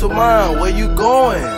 to mine. Where you going?